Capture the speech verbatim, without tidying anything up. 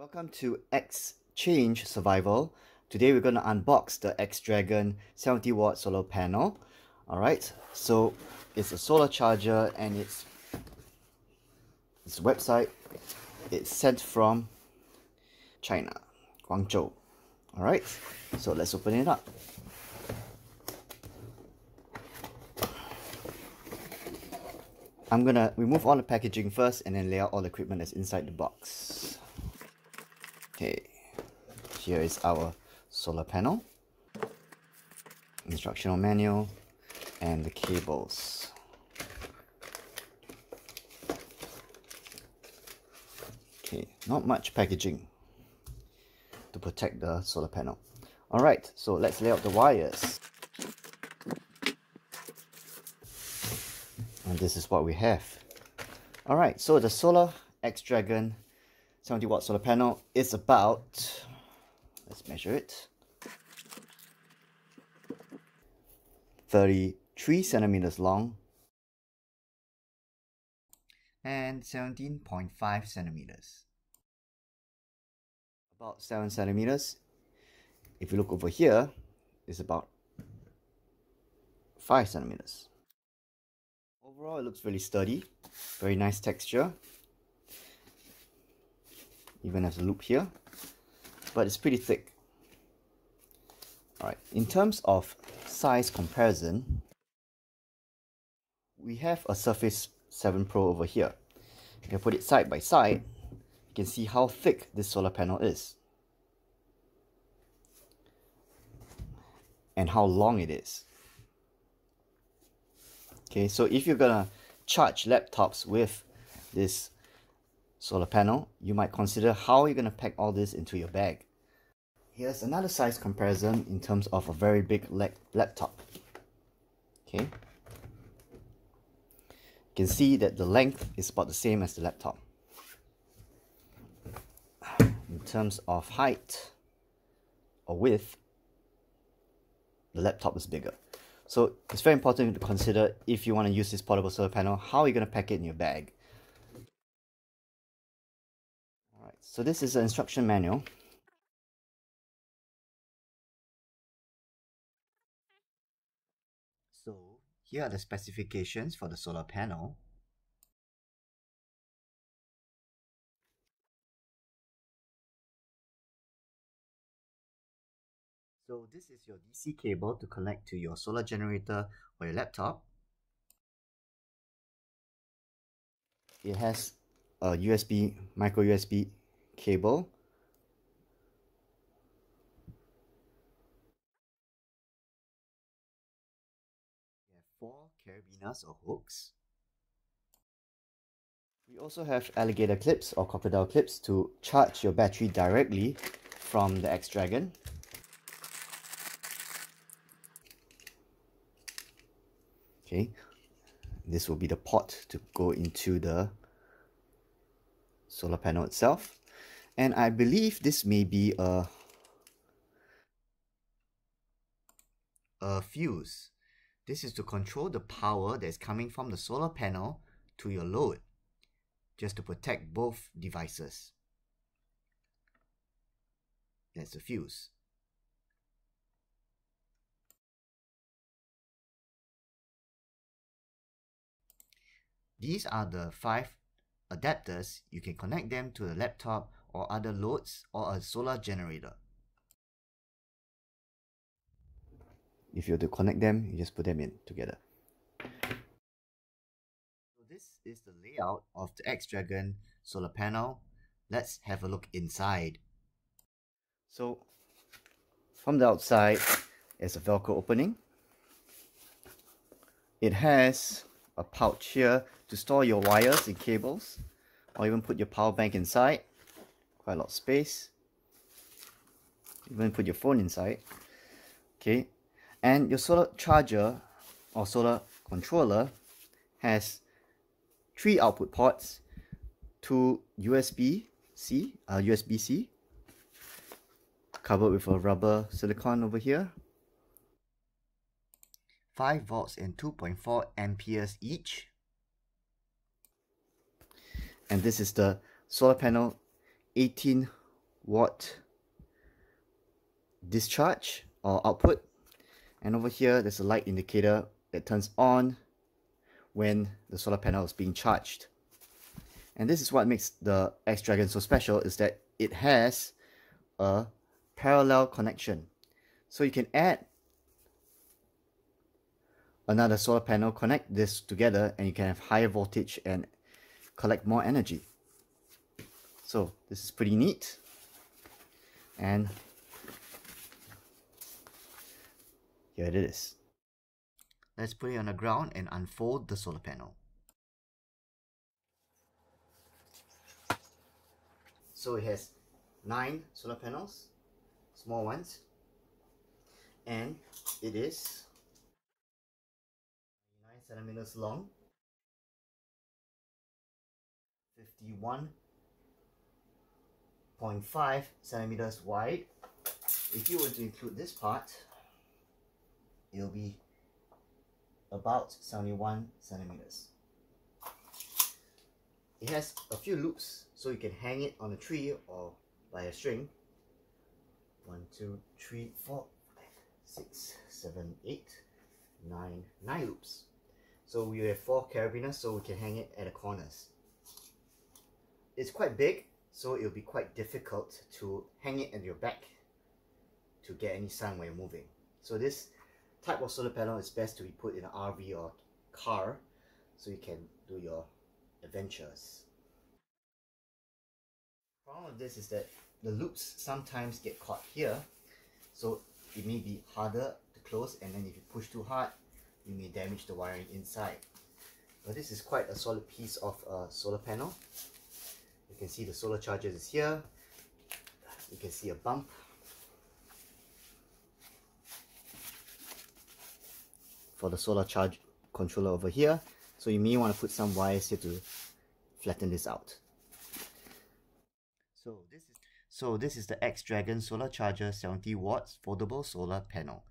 Welcome to X-Change Survival. Today we're going to unbox the X-Dragon seventy watt solar panel. Alright, so it's a solar charger and it's its website. It's sent from China, Guangzhou. Alright, so let's open it up. I'm going to remove all the packaging first and then lay out all the equipment that's inside the box. Okay, here is our solar panel, instructional manual, and the cables. Okay, not much packaging to protect the solar panel. Alright, so let's lay out the wires. And this is what we have. Alright, so the solar X-Dragon seventy watt solar panel is about, let's measure it, thirty-three centimeters long and seventeen point five centimeters. About seven centimeters. If you look over here, it's about five centimeters. Overall, it looks really sturdy, very nice texture. Even has a loop here, but it's pretty thick. Alright, in terms of size comparison, we have a Surface seven Pro over here. You can put it side by side, you can see how thick this solar panel is and how long it is. Okay, so if you're gonna charge laptops with this solar panel, you might consider how you're going to pack all this into your bag. Here's another size comparison in terms of a very big laptop. Okay, you can see that the length is about the same as the laptop. In terms of height or width, the laptop is bigger. So it's very important to consider, if you want to use this portable solar panel, how you're going to pack it in your bag. So this is an instruction manual. So here are the specifications for the solar panel. So this is your D C cable to connect to your solar generator or your laptop. It has a U S B, micro U S B cable, we have four carabiners or hooks. We also have alligator clips or crocodile clips to charge your battery directly from the X-Dragon. Okay, this will be the port to go into the solar panel itself. And I believe this may be a, a fuse. This is to control the power that is coming from the solar panel to your load, just to protect both devices. That's the fuse. These are the five adapters. You can connect them to the laptop or other loads or a solar generator. If you have to connect them, you just put them in together. So this is the layout of the X-Dragon solar panel. Let's have a look inside. So from the outside, there's a Velcro opening. It has a pouch here to store your wires and cables, or even put your power bank inside. Quite a lot of space. Even put your phone inside. Okay, and your solar charger or solar controller has three output ports: two U S B C, uh, U S B C, covered with a rubber silicone over here, five volts and two point four amperes each. And this is the solar panel eighteen watt discharge or output, and over here there's a light indicator that turns on when the solar panel is being charged. And this is what makes the X-Dragon so special, is that it has a parallel connection. So you can add another solar panel, connect this together, and you can have higher voltage and collect more energy. So this is pretty neat. And here it is. Let's put it on the ground and unfold the solar panel. So it has nine solar panels, small ones, and it is nine centimeters long, fifty-one point five centimeters wide. If you were to include this part, it'll be about seventy-one centimeters. It has a few loops, so you can hang it on a tree or by a string. One, two, three, four, five, six, seven, eight, nine, nine loops. So we have four carabiners, so we can hang it at the corners. It's quite big, so it'll be quite difficult to hang it at your back to get any sun when you're moving. So this type of solar panel is best to be put in an R V or car, so you can do your adventures. The problem with this is that the loops sometimes get caught here, so it may be harder to close, and then if you push too hard, you may damage the wiring inside. But this is quite a solid piece of a solar panel. You can see the solar chargers is here. You can see a bump. For the solar charge controller over here, so you may want to put some wires here to flatten this out. So this is so this is the X-Dragon Solar Charger seventy watts foldable solar panel.